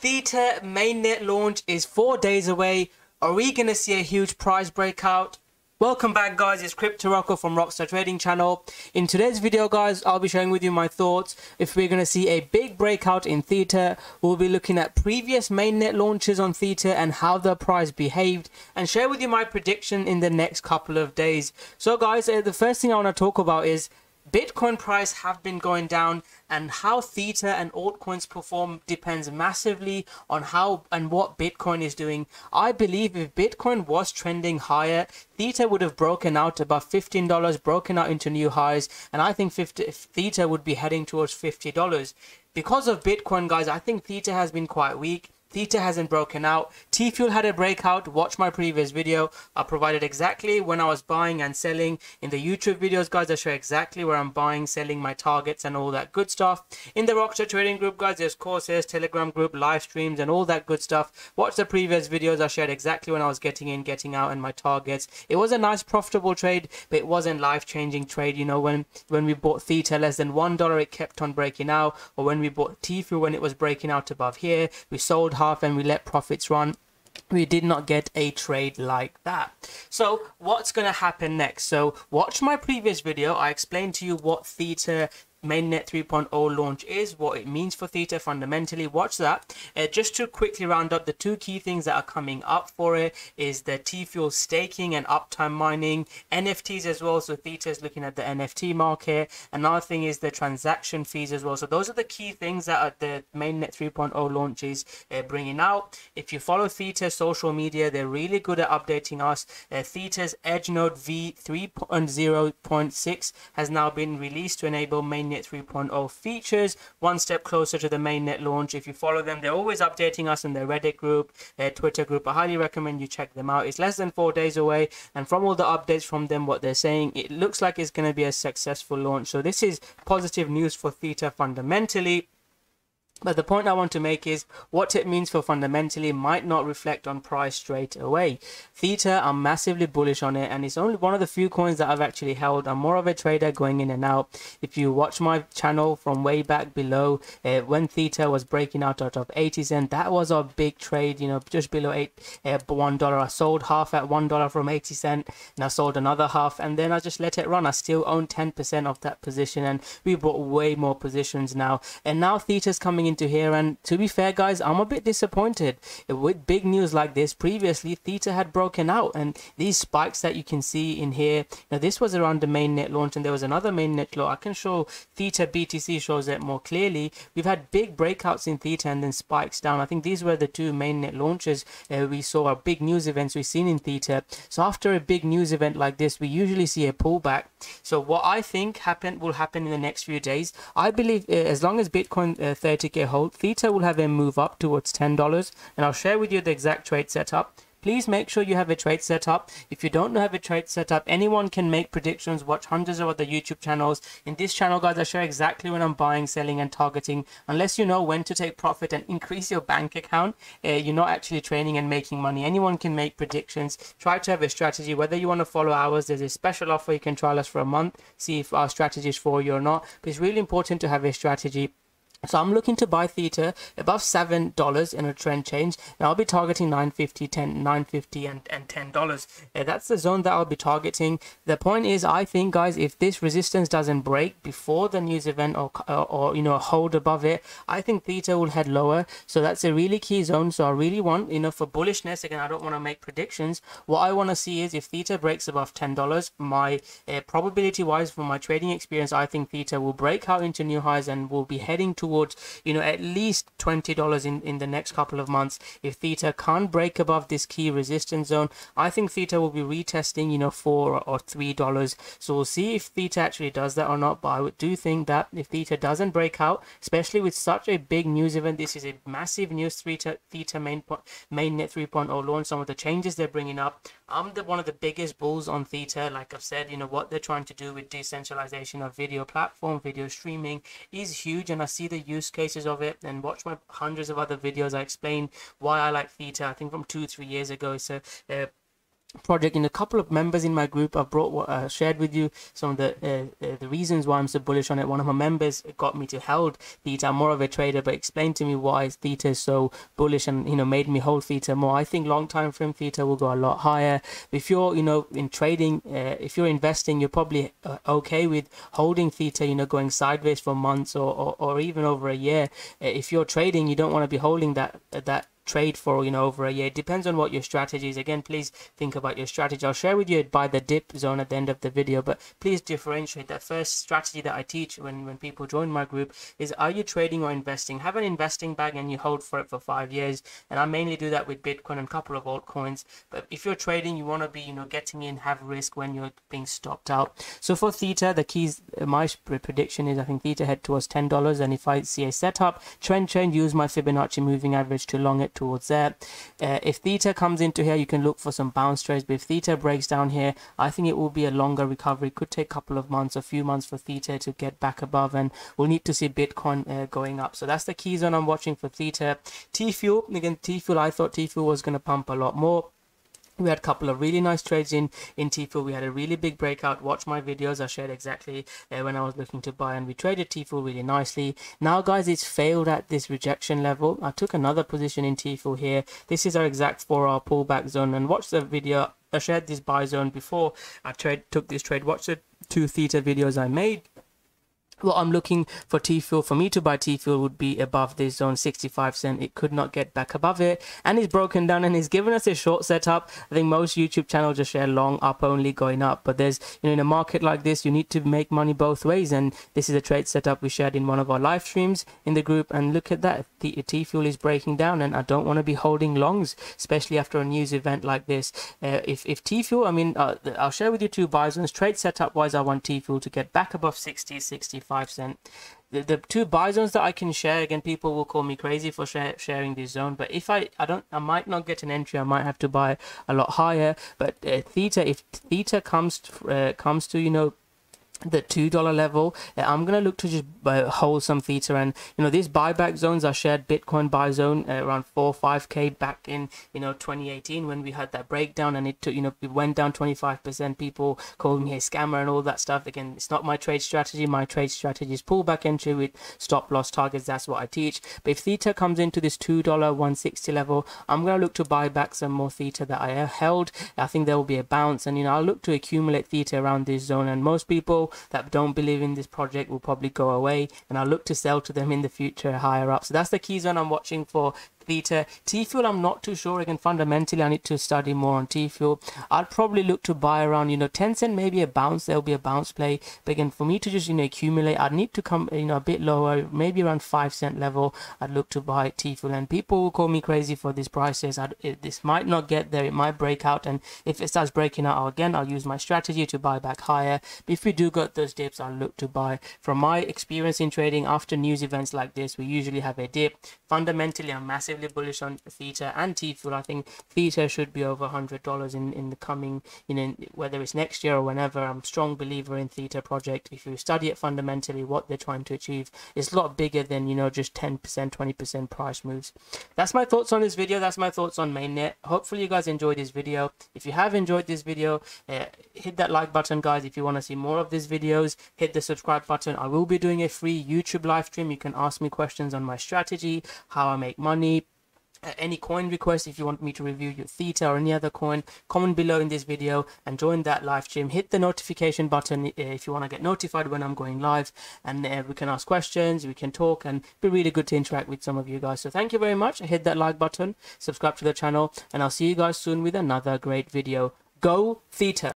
Theta mainnet launch is 4 days away. Are we going to see a huge price breakout? Welcome back, guys. It's Crypto Rocko from Rockstar Trading Channel. In today's video, guys, I'll be sharing with you my thoughts if we're going to see a big breakout in Theta. We'll be looking at previous mainnet launches on Theta and how the price behaved, and share with you my prediction in the next couple of days. So, guys, the first thing I want to talk about is Bitcoin price have been going down, and how Theta and altcoins perform depends massively on how and what Bitcoin is doing. I believe if Bitcoin was trending higher, Theta would have broken out above $15, broken out into new highs, and I think Theta would be heading towards $50. Because of Bitcoin, guys, I think Theta has been quite weak. Theta hasn't broken out. TFUEL had a breakout. Watch my previous video. I provided exactly when I was buying and selling. In the YouTube videos, guys, I show exactly where I'm buying, selling, my targets and all that good stuff. In the Rockstar Trading Group, guys, there's courses, Telegram group, live streams and all that good stuff. Watch the previous videos. I shared exactly when I was getting in, getting out and my targets. It was a nice profitable trade, but it wasn't life-changing trade. You know, when we bought Theta less than $1, it kept on breaking out. Or when we bought TFUEL when it was breaking out above here, we sold half and we let profits run. We did not get a trade like that. So what's going to happen next? So watch my previous video. I explained to you what Theta mainnet 3.0 launch is, what it means for Theta fundamentally. Watch that. Just to quickly round up, the two key things that are coming up for it is the TFUEL staking and uptime mining, NFTs as well. So Theta is looking at the NFT market. Another thing is the transaction fees as well. So those are the key things that are the mainnet 3.0 launches bringing out. If you follow Theta social media, they're really good at updating us. Theta's edge node v3.0.6 has now been released to enable mainnet 3.0 features, one step closer to the mainnet launch. If you follow them, they're always updating us in their Reddit group, their Twitter group. I highly recommend you check them out. It's less than 4 days away, and from all the updates from them, what they're saying, it looks like it's going to be a successful launch. So this is positive news for Theta fundamentally. But the point I want to make is what it means for fundamentally might not reflect on price straight away. Theta, I'm massively bullish on it, and it's only one of the few coins that I've actually held. I'm more of a trader going in and out. If you watch my channel from way back below, when Theta was breaking out of 80 cents, that was our big trade, you know, just below $1. I sold half at $1 from 80 cents, and I sold another half, and then I just let it run. I still own 10% of that position, and we bought way more positions now. And now Theta's coming into here, and to be fair, guys, I'm a bit disappointed with big news like this. Previously Theta had broken out, and these spikes that you can see in here, now this was around the mainnet launch, and there was another mainnet launch. I can show Theta BTC, shows it more clearly. We've had big breakouts in Theta and then spikes down. I think these were the two mainnet launches we saw, our big news events we've seen in Theta. So after a big news event like this, we usually see a pullback. So what I think will happen in the next few days, I believe as long as Bitcoin 30K hold, Theta will have a move up towards $10, and I'll share with you the exact trade setup. Please make sure you have a trade setup. If you don't have a trade setup, anyone can make predictions. Watch hundreds of other YouTube channels. In this channel, guys, I share exactly when I'm buying, selling and targeting. Unless you know when to take profit and increase your bank account, you're not actually trading and making money. Anyone can make predictions. Try to have a strategy. Whether you want to follow ours, there's a special offer. You can trial us for a month, see if our strategy is for you or not. But it's really important to have a strategy. So I'm looking to buy Theta above $7 in a trend change, and I'll be targeting $9.50, $10, $9.50 and $10. That's the zone that I'll be targeting. The point is, I think, guys, if this resistance doesn't break before the news event or you know, hold above it, I think Theta will head lower. So that's a really key zone. So I really want, you know, for bullishness, again, I don't want to make predictions. What I want to see is if Theta breaks above $10, my probability wise from my trading experience, I think Theta will break out into new highs and will be heading towards, you know, at least $20 in the next couple of months. If Theta can't break above this key resistance zone, I think Theta will be retesting, you know, $4 or $3. So we'll see if Theta actually does that or not. But I do think that if Theta doesn't break out, especially with such a big news event, this is a massive news Theta mainnet 3.0 launch, some of the changes they're bringing up. I'm one of the biggest bulls on Theta. Like I've said, you know, what they're trying to do with decentralization of video platform, video streaming is huge, and I see the use cases of it. And watch my hundreds of other videos. I explained why I like Theta, I think from 2-3 years ago. So project, and a couple of members in my group I've shared with you some of the reasons why I'm so bullish on it. One of my members got me to hold Theta. I'm more of a trader, but explained to me why Theta is so bullish, and made me hold Theta more. I think long time frame Theta will go a lot higher. If you're in trading, if you're investing, you're probably okay with holding Theta, going sideways for months or even over a year. If you're trading, you don't want to be holding that trade for over a year. It depends on what your strategy is. Again, please think about your strategy. I'll share with you by the dip zone at the end of the video, but please differentiate. That first strategy that I teach when people join my group is, are you trading or investing? Have an investing bag and you hold for it for 5 years, and I mainly do that with Bitcoin and a couple of altcoins. But if you're trading, you want to be getting in, have risk when you're being stopped out. So for Theta, the keys, my prediction is I think Theta head towards $10, and if I see a setup trend change, use my Fibonacci moving average to long it towards there. If Theta comes into here, you can look for some bounce trades, but if Theta breaks down here, I think it will be a longer recovery. It could take a couple of months, a few months for Theta to get back above, and we'll need to see Bitcoin going up. So that's the key zone I'm watching for Theta. TFUEL, again, TFUEL, I thought TFUEL was going to pump a lot more. We had a couple of really nice trades in TFUEL. We had a really big breakout. Watch my videos. I shared exactly when I was looking to buy, and we traded TFUEL really nicely. Now, guys, it's failed at this rejection level. I took another position in TFUEL here. This is our exact 4-hour pullback zone. And watch the video. I shared this buy zone before I took this trade. Watch the 2 Theta videos I made. Well, I'm looking for TFUEL. For me to buy TFUEL would be above this zone, 65 cents. It could not get back above it, and it's broken down, and it's given us a short setup. I think most YouTube channels just share long up only going up, but there's in a market like this, you need to make money both ways, and this is a trade setup we shared in one of our live streams in the group. And look at that, the TFUEL is breaking down, and I don't want to be holding longs, especially after a news event like this. If TFUEL, I'll share with you 2 buy zones. Trade setup wise, I want TFUEL to get back above 65 cents. The 2 buy zones that I can share, again, people will call me crazy for sharing this zone, but if I might not get an entry, I might have to buy a lot higher. But Theta, if Theta comes to the $2 level, I'm gonna look to just hold some Theta. And these buyback zones, I shared Bitcoin buy zone around 4-5k back in 2018 when we had that breakdown, and it took it went down 25%. People called me a scammer and all that stuff. Again, it's not my trade strategy. My trade strategy is pullback entry with stop loss targets. That's what I teach. But if Theta comes into this $2.160 level, I'm gonna look to buy back some more Theta that I held. I think there will be a bounce, and I'll look to accumulate Theta around this zone. And most people that don't believe in this project will probably go away, and I'll look to sell to them in the future higher up. So that's the key zone I'm watching for Theta. TFUEL, I'm not too sure. Again, fundamentally, I need to study more on TFUEL. I'll probably look to buy around 10 cents, maybe a bounce. There'll be a bounce play, but again, for me to just accumulate, I'd need to come a bit lower, maybe around 5 cent level. I'd look to buy TFUEL, and people will call me crazy for these prices. This might not get there. It might break out, and if it starts breaking out again, I'll use my strategy to buy back higher. But if we do got those dips, I'll look to buy. From my experience in trading, after news events like this, we usually have a dip. Fundamentally, I'm massively bullish on Theta and TFUEL. I think Theta should be over $100 in the coming, whether it's next year or whenever. I'm a strong believer in Theta project. If you study it fundamentally, what they're trying to achieve is a lot bigger than just 10%, 20% price moves. That's my thoughts on this video. That's my thoughts on Mainnet. Hopefully you guys enjoyed this video. If you have enjoyed this video, hit that like button, guys. If you want to see more of these videos, hit the subscribe button. I will be doing a free YouTube live stream. You can ask me questions on my strategy, how I make money, any coin request. If you want me to review your Theta or any other coin, comment below in this video and join that live stream. Hit the notification button if you want to get notified when I'm going live, and we can ask questions, we can talk, and it'd be really good to interact with some of you guys. So thank you very much. Hit that like button, subscribe to the channel, and I'll see you guys soon with another great video. Go Theta.